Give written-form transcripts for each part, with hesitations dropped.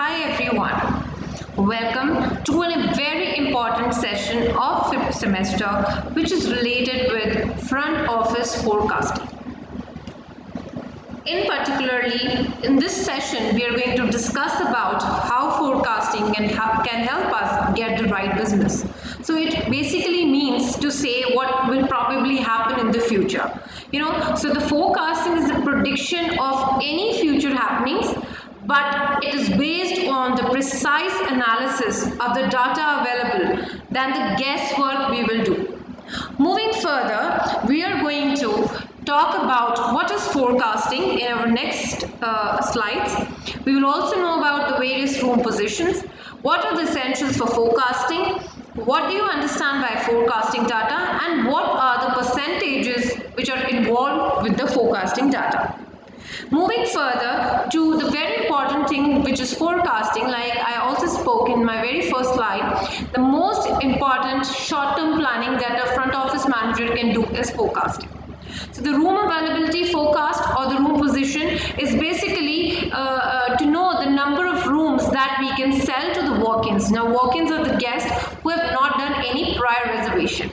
Hi everyone, welcome to a very important session of fifth semester which is related with front office forecasting. In this session we are going to discuss about how forecasting can help us get the right business. So it basically means to say what will probably happen in the future. So the forecasting is the prediction of any future happenings, but it is based on the precise analysis of the data available than the guesswork we will do. Moving further, we are going to talk about what is forecasting in our next slides. We will also know about the various room positions, what are the essentials for forecasting, what do you understand by forecasting data, and what are the percentages which are involved with the forecasting data. Moving further to the very important thing which is forecasting, like I also spoke in my very first slide, the most important short-term planning that a front office manager can do is forecasting. So the room availability forecast or the room position is basically to know the number of rooms that we can sell to the walk-ins. Now walk-ins are the guests who have not done any prior reservation.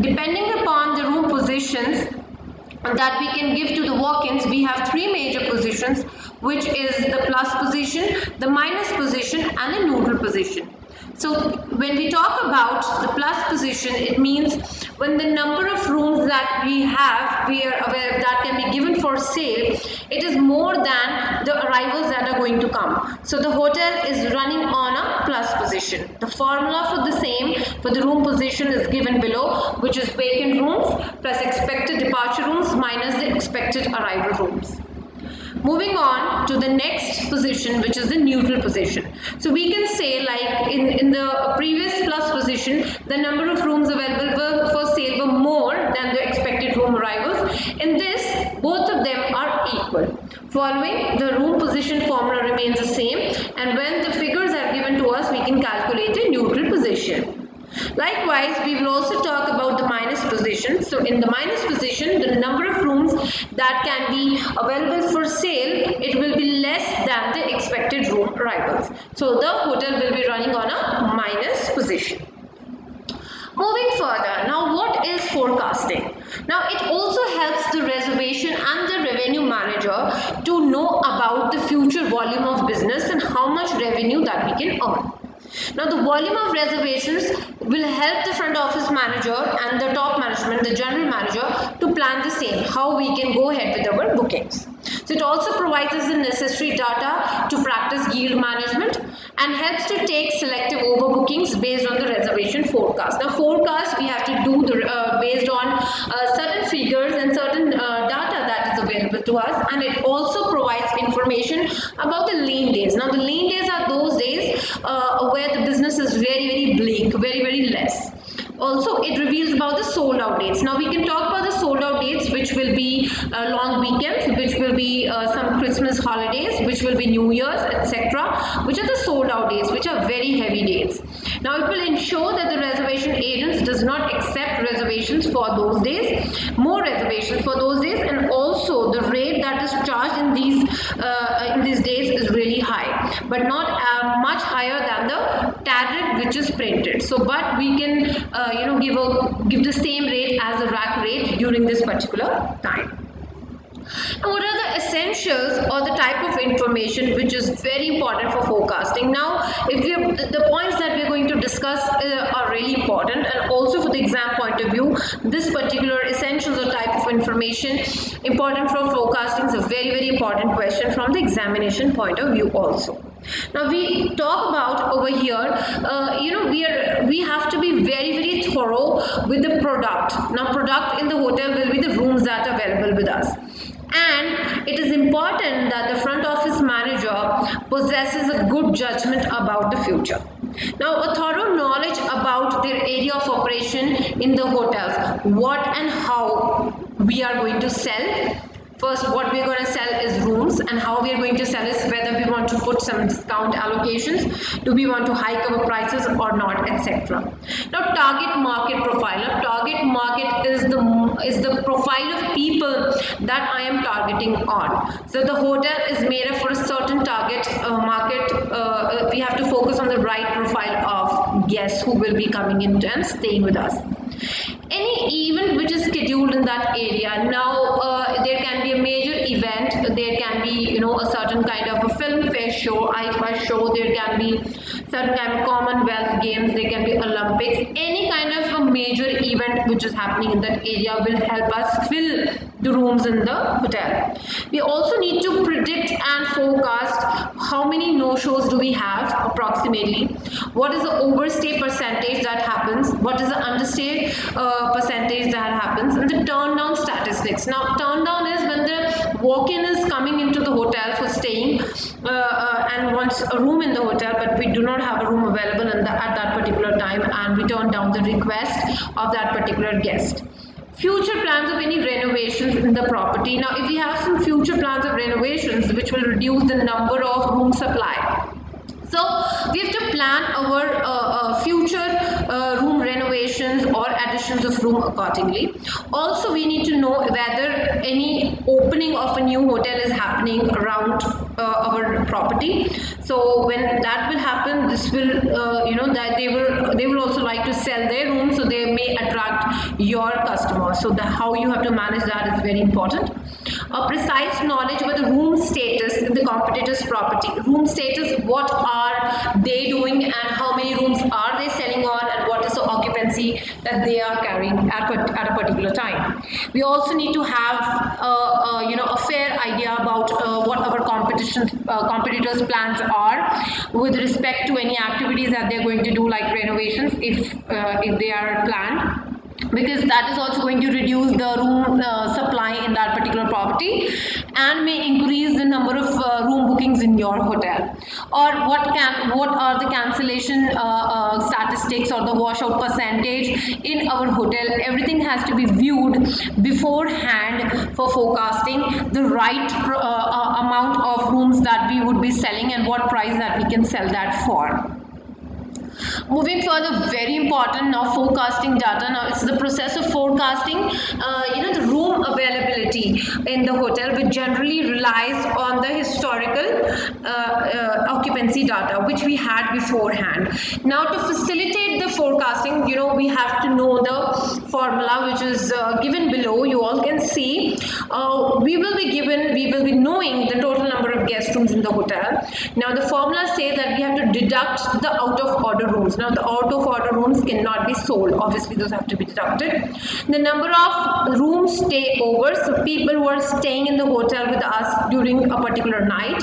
Depending upon the room positions that we can give to the walk-ins, we have three major positions, which is the plus position, the minus position and the neutral position. So when we talk about the plus position, it means when the number of rooms that we are aware of that can be given for sale, it is more than the arrivals that are going to come. So the hotel is running on a plus position. The formula for the same for the room position is given below, which is vacant rooms plus expected departure rooms minus the expected arrival rooms. Moving on to the next position, which is the neutral position. So we can say, like in the previous plus position, the number of rooms available for sale were more than the expected room arrivals. In this, both of them are equal. Following, the room position formula remains the same, and when the figures are given to us, we can calculate a neutral position. Likewise, we will also talk about the minus position. So in the minus position, the number of rooms that can be available for sale, it will be less than the expected room arrivals. So the hotel will be running on a minus position. Moving further, now what is forecasting? Now it also helps the reservation and the revenue manager to know about the future volume of business and how much revenue that we can earn. Now the volume of reservations will help the front office manager and the top management, the general manager, to plan the same, how we can go ahead with our bookings. So it also provides us the necessary data to practice yield management and helps to take selective overbookings based on the reservation forecast. Now forecast we have to do based on certain figures and certain data that is available to us, and it also provides information about the lean days. Now the lean days are those days where the business is very, very bleak, very, very less. Also, it reveals about the sold out dates. Now we can talk about the sold out dates, which will be long weekends, which will be some Christmas holidays, which will be New Year's, etc., which are the sold out dates, which are very heavy dates. Now it will ensure that the reservation agents does not accept reservations for those days, more reservations for those days, and also the rate that is charged in these days is really high, but not much higher than the tariff which is printed. So, but we can give the same rate as the rack rate during this particular time. Now, what are the essentials or the type of information which is very important for forecasting? Now, the points that we are going to discuss are really important, and also for the exam point of view, this particular essentials or type of information important for forecasting is a very, very important question from the examination point of view also. Now we talk about over here, we have to be very, very thorough with the product. Now product in the hotel will be the rooms that are available with us. And it is important that the front office manager possesses a good judgment about the future. Now, a thorough knowledge about their area of operation in the hotels. What and how we are going to sell. First, what we are going to sell is rooms, and how we are going to sell is whether we want to put some discount allocations, do we want to hike our prices or not, etc. Now, target market profile. Now, target market is the profile of people that I am targeting on. So, the hotel is made up for a certain target market you have to focus on the right profile of guests who will be coming in and staying with us. Any event which is scheduled in that area. Now there can be a major event, there can be a certain kind of a film fair show, IFA show, there can be certain kind of Commonwealth Games, there can be Olympics. Any kind of a major event which is happening in that area will help us fill the rooms in the hotel. We also need to predict and forecast how many no-shows do we have approximately, what is the overstay percentage that happens, what is the understay percentage that happens, and the turn-down statistics. Now turn-down is when the walk-in is coming into the hotel for staying and wants a room in the hotel, but we do not have a room available in the, at that particular time, and we turn down the request of that particular guest. Future plans of any renovations in the property. Now if we have some future plans of renovations which will reduce the number of room supply, so we have to plan our future room renovations or additions of room accordingly. Also we need to know whether any opening of a new hotel is happening around our property. So when that will happen, this will that they will also like to sell their room, so they may attract your customer. So how you have to manage that is very important. A precise knowledge about the room status in the competitor's property. Room status, what are they doing and how many rooms are they selling on, and what is the occupancy that they are carrying at a particular time. We also need to have a fair idea about what our competitors' plans are with respect to any activities that they're going to do, like renovations if they are planned, because that is also going to reduce the room supply in that particular property and may increase the number of room bookings in your hotel. Or what are the cancellation statistics or the washout percentage in our hotel. Everything has to be viewed beforehand for forecasting the right amount of rooms that we would be selling and what price that we can sell that for. Moving further, very important, now forecasting data. Now it's the process of forecasting the room availability in the hotel, which generally relies on the historical occupancy data which we had beforehand. Now to facilitate the forecasting, we have to know the formula which is given below. You all can see we will be knowing the total number of guest rooms in the hotel. Now the formula says that we have to deduct the out of order rooms. Now the out of order rooms cannot be sold, obviously those have to be deducted. The number of room stayovers, so people who are staying in the hotel with us during a particular night.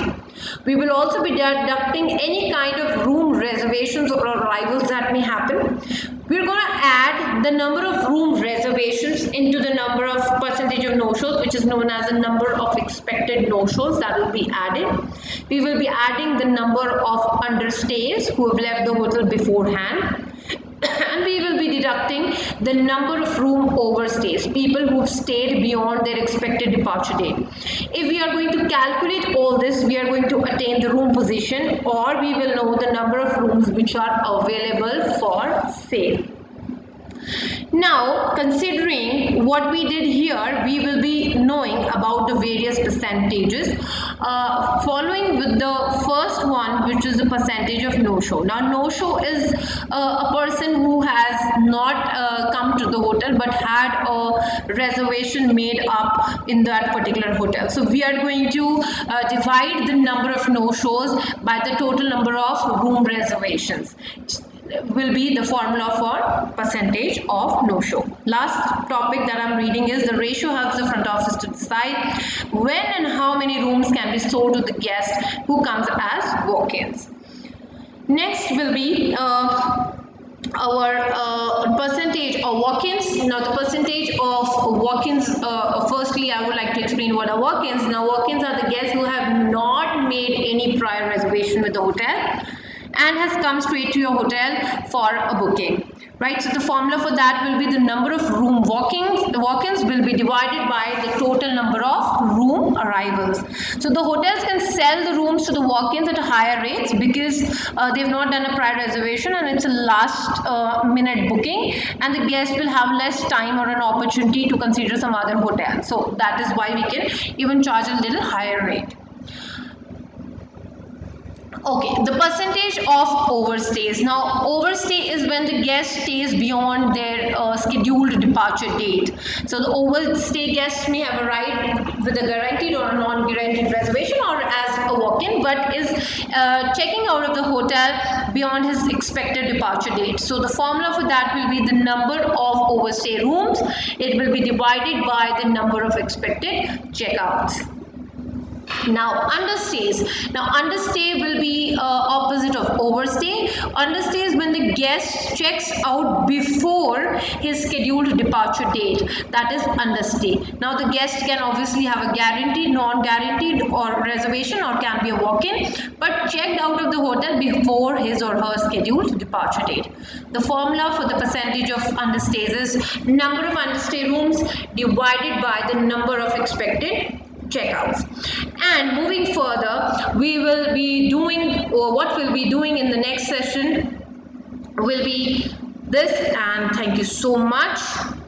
We will also be deducting any kind of room reservations or arrivals that may happen. We're going to add the number of room reservations into the number of percentage of no-shows, which is known as the number of expected no-shows that will be added. We will be adding the number of understays who have left the hotel beforehand. And we will be deducting the number of room overstays, people who have stayed beyond their expected departure date. If we are going to calculate all this, we are going to attain the room position, or we will know the number of rooms which are available for sale. Now, considering what we did here, we will be knowing about the various percentages, following with the first one, which is the percentage of no-show. Now, no-show is a person who has not come to the hotel but had a reservation made up in that particular hotel. So, we are going to divide the number of no-shows by the total number of room reservations. Will be the formula for percentage of no-show. Last topic that I'm reading is the ratio helps the front office to decide when and how many rooms can be sold to the guest who comes as walk-ins. Next will be our percentage of walk-ins. Now the percentage of walk-ins, firstly I would like to explain what are walk-ins. Now walk-ins are the guests who have not made any prior reservation with the hotel and has come straight to your hotel for a booking, right? So the formula for that will be the number of room walk-ins will be divided by the total number of room arrivals. So the hotels can sell the rooms to the walk-ins at higher rates because they've not done a prior reservation and it's a last minute booking, and the guest will have less time or an opportunity to consider some other hotel. So that is why we can even charge a little higher rate. Okay, the percentage of overstays. Now, overstay is when the guest stays beyond their scheduled departure date. So the overstay guest may have arrived with a guaranteed or a non-guaranteed reservation or as a walk-in, but is checking out of the hotel beyond his expected departure date. So the formula for that will be the number of overstay rooms. It will be divided by the number of expected checkouts. Now, understays. Now, understay will be opposite of overstay. Understay is when the guest checks out before his scheduled departure date. That is understay. Now, the guest can obviously have a guaranteed, non-guaranteed or reservation or can be a walk-in, but checked out of the hotel before his or her scheduled departure date. The formula for the percentage of understays is number of understay rooms divided by the number of expected checkouts. And moving further, we will be doing, or what we'll be doing in the next session will be this, and thank you so much.